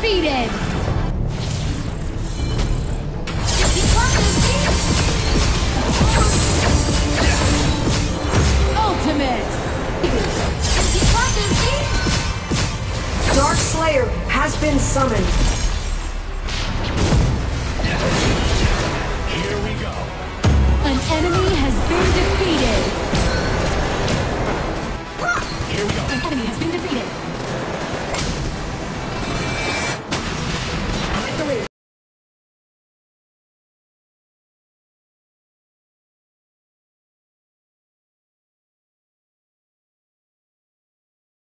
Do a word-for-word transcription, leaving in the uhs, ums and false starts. defeated! Ultimate! Dark Slayer has been summoned. Here we go. An enemy has been defeated.